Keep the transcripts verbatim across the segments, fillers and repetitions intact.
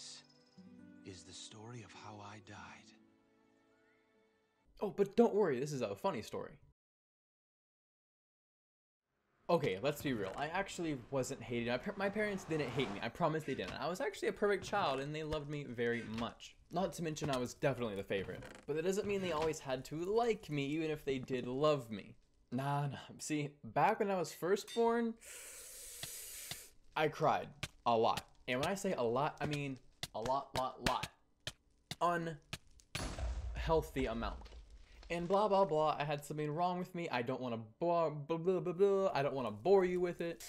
This is the story of how I died. Oh, but don't worry, this is a funny story. Okay, let's be real. I actually wasn't hated. I, my parents didn't hate me. I promise they didn't. I was actually a perfect child and they loved me very much. Not to mention I was definitely the favorite. But that doesn't mean they always had to like me, even if they did love me. Nah, nah. See, back when I was first born, I cried a lot. And when I say a lot, I mean a lot, lot, lot. Unhealthy amount. And blah, blah, blah, I had something wrong with me. I don't want to blah, blah, blah, blah, blah. I don't want to bore you with it.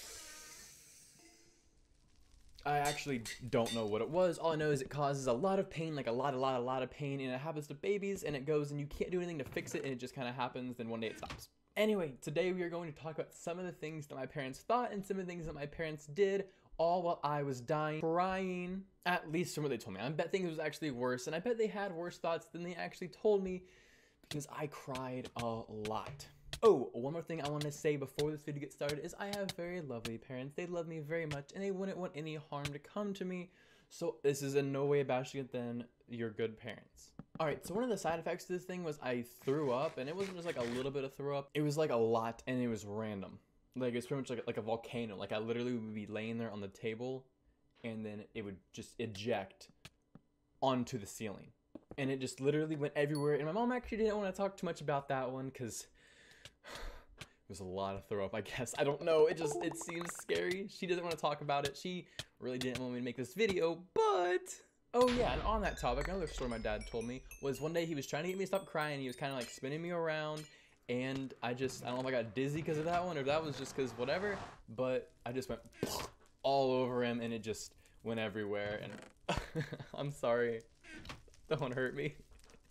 I actually don't know what it was. All I know is it causes a lot of pain, like a lot, a lot, a lot of pain, and it happens to babies, and it goes, and you can't do anything to fix it, and it just kind of happens, then one day it stops. Anyway, today we are going to talk about some of the things that my parents thought and some of the things that my parents did, all while I was dying, crying, at least from what they told me. I bet things was actually worse, and I bet they had worse thoughts than they actually told me, because I cried a lot. Oh, one more thing I want to say before this video gets started is I have very lovely parents. They love me very much and they wouldn't want any harm to come to me. So this is in no way bashing it than your good parents. All right, so one of the side effects to this thing was I threw up, and it wasn't just like a little bit of throw up. It was like a lot, and it was random. Like it's pretty much like, like a volcano. Like I literally would be laying there on the table and then it would just eject onto the ceiling. And it just literally went everywhere. And my mom actually didn't want to talk too much about that one because it was a lot of throw up, I guess. I don't know. It just, it seems scary. She doesn't want to talk about it. She really didn't want me to make this video, but... Oh yeah, and on that topic, another story my dad told me was one day he was trying to get me to stop crying. He was kind of like spinning me around. And I just, I don't know if I got dizzy because of that one or if that was just because whatever. But I just went all over him and it just went everywhere. And I'm sorry. Don't hurt me.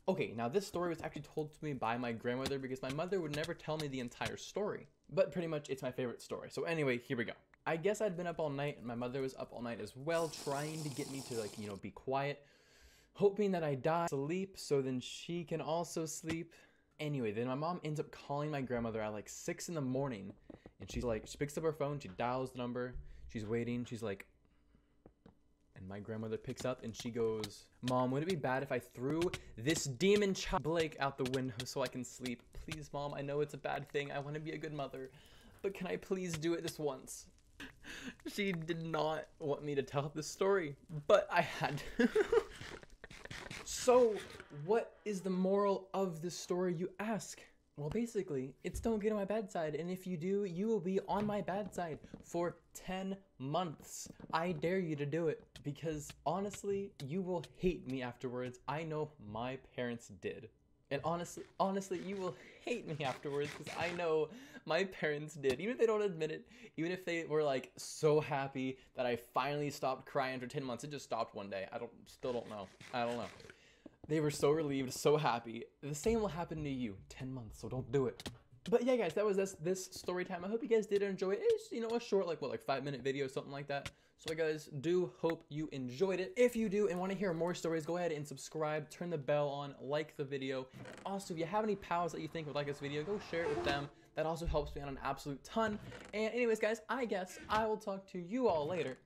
Okay, now this story was actually told to me by my grandmother because my mother would never tell me the entire story, but pretty much it's my favorite story. So anyway, here we go. I guess I'd been up all night and my mother was up all night as well, trying to get me to like, you know, be quiet, hoping that I die, sleep, so then she can also sleep. Anyway, then my mom ends up calling my grandmother at like six in the morning and she's like, she picks up her phone, she dials the number, she's waiting, she's like, and my grandmother picks up and she goes, "Mom, would it be bad if I threw this demon child Blake out the window so I can sleep? Please, Mom, I know it's a bad thing. I want to be a good mother, but can I please do it this once?" She did not want me to tell this story, but I had to. So what is the moral of this story, you ask? Well, basically, it's don't get on my bad side, and if you do, you will be on my bad side for ten months. I dare you to do it, because honestly, you will hate me afterwards. I know my parents did. And honestly, honestly, you will hate me afterwards, because I know my parents did. Even if they don't admit it, even if they were like so happy that I finally stopped crying after ten months, it just stopped one day. I don't, still don't know. I don't know. They were so relieved, so happy. The same will happen to you. ten months, so don't do it. But yeah, guys, that was this, this story time. I hope you guys did enjoy it. It's, you know, a short, like, what, like five-minute video, something like that. So, guys, do hope you enjoyed it. If you do and want to hear more stories, go ahead and subscribe, turn the bell on, like the video. Also, if you have any pals that you think would like this video, go share it with them. That also helps me out an absolute ton. And anyways, guys, I guess I will talk to you all later.